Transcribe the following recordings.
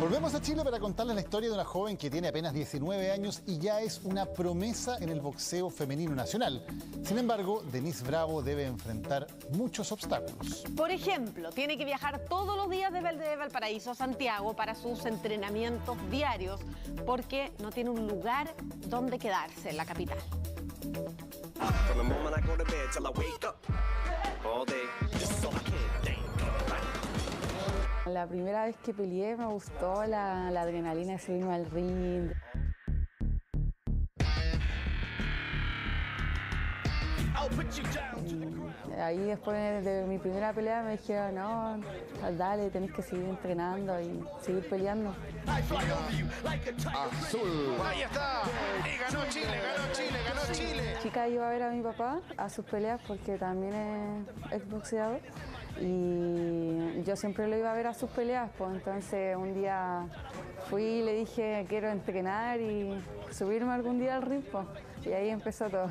Volvemos a Chile para contarles la historia de una joven que tiene apenas 19 años y ya es una promesa en el boxeo femenino nacional. Sin embargo, Denisse Bravo debe enfrentar muchos obstáculos. Por ejemplo, tiene que viajar todos los días desde Valparaíso a Santiago para sus entrenamientos diarios porque no tiene un lugar donde quedarse en la capital. La primera vez que peleé me gustó la adrenalina de subirme al ring. Ahí después de mi primera pelea me dijeron, no, dale, tenés que seguir entrenando y seguir peleando. Azul. Ahí está. Y ganó Chile, ganó Chile, ganó Chile. Chica iba a ver a mi papá a sus peleas porque también es boxeador. Y yo siempre lo iba a ver a sus peleas, pues entonces un día fui y le dije quiero entrenar y subirme algún día al ring, pues. Y ahí empezó todo.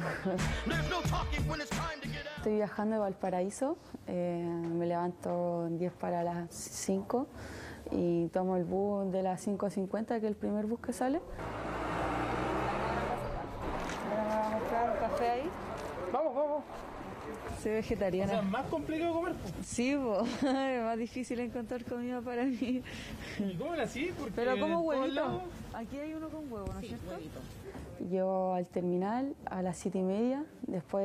Estoy viajando de Valparaíso, me levanto 10 para las 5 y tomo el bus de las 5:50, que es el primer bus que sale. Ahora me voy a mostrar un café ahí. Vamos, vamos. Soy vegetariana. O sea, ¿más complicado comer? Sí, es más difícil encontrar comida para mí. ¿Y cómo la sí? Pero como huevito. Aquí hay uno con huevo, ¿no es cierto? Huevito. Llego al terminal a las 7:30, después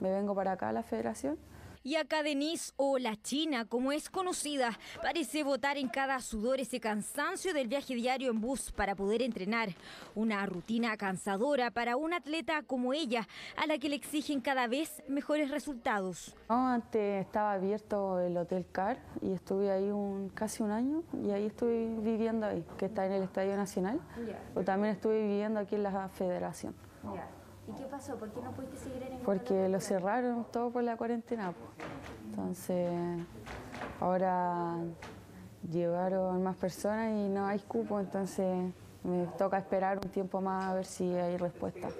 me vengo para acá a la Federación. Y acá Denisse, o la China, como es conocida, parece botar en cada sudor ese cansancio del viaje diario en bus para poder entrenar. Una rutina cansadora para una atleta como ella, a la que le exigen cada vez mejores resultados. Antes estaba abierto el Hotel Car y estuve ahí casi un año y ahí estuve viviendo ahí, que está en el Estadio Nacional, o también estuve viviendo aquí en la Federación. ¿Y qué pasó? ¿Por qué no pudiste seguir en el... Porque lo cerraron todo por la cuarentena, pues. Entonces, ahora llegaron más personas y no hay cupo, entonces me toca esperar un tiempo más a ver si hay respuesta.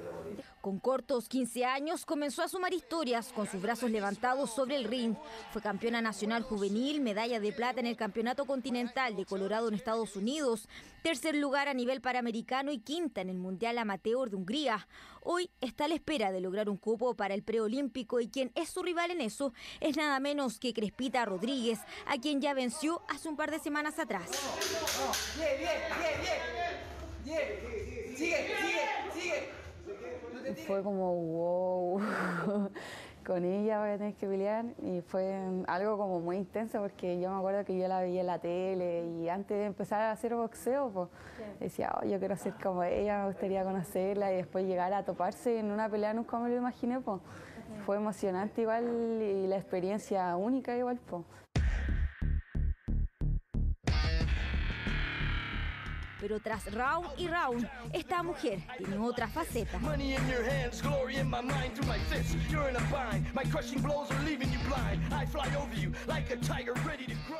Con cortos 15 años comenzó a sumar historias con sus brazos levantados sobre el ring. Fue campeona nacional juvenil, medalla de plata en el Campeonato Continental de Colorado en Estados Unidos, tercer lugar a nivel panamericano y quinta en el Mundial Amateur de Hungría. Hoy está a la espera de lograr un cupo para el preolímpico y quien es su rival en eso es nada menos que Crespita Rodríguez, a quien ya venció hace un par de semanas atrás. Bien, bien, bien, bien. Bien. Sigue, sigue, sigue. Fue como wow, con ella voy a tener que pelear y fue algo como muy intenso porque yo me acuerdo que yo la veía en la tele y antes de empezar a hacer boxeo, pues, decía, oh, yo quiero ser como ella, me gustaría conocerla y después llegar a toparse en una pelea nunca me lo imaginé, pues. Fue emocionante igual y la experiencia única igual, pues. Pero tras round y round, esta mujer tiene otra faceta.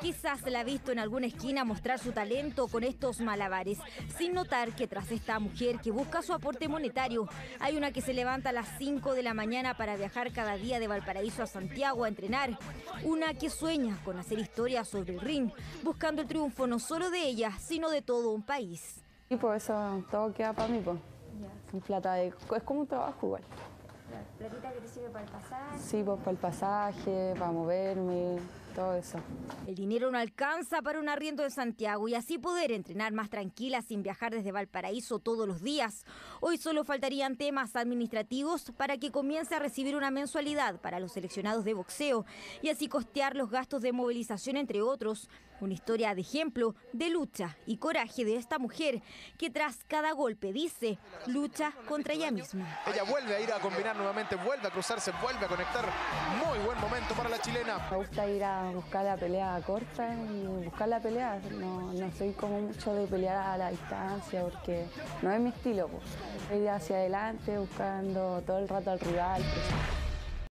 Quizás la ha visto en alguna esquina mostrar su talento con estos malabares, sin notar que tras esta mujer que busca su aporte monetario, hay una que se levanta a las 5 de la mañana para viajar cada día de Valparaíso a Santiago a entrenar. Una que sueña con hacer historia sobre el ring, buscando el triunfo no solo de ella, sino de todo un país. Y por eso todo queda para mí, pues. Yeah. Plata de, es como un trabajo igual. ¿Platita que te sirve para el pasaje? Sí, pues para el pasaje, para moverme, todo eso. El dinero no alcanza para un arriendo en Santiago y así poder entrenar más tranquila sin viajar desde Valparaíso todos los días. Hoy solo faltarían temas administrativos para que comience a recibir una mensualidad para los seleccionados de boxeo y así costear los gastos de movilización, entre otros. Una historia de ejemplo de lucha y coraje de esta mujer que tras cada golpe dice lucha contra ella misma. Ella vuelve a ir a combinar nuevamente, vuelve a cruzarse, vuelve a conectar. Muy buen momento para la chilena. Me gusta ir a buscar la pelea corta y buscar la pelea. No soy como mucho de pelear a la distancia porque no es mi estilo, pues. Ir hacia adelante buscando todo el rato al rival. Pues.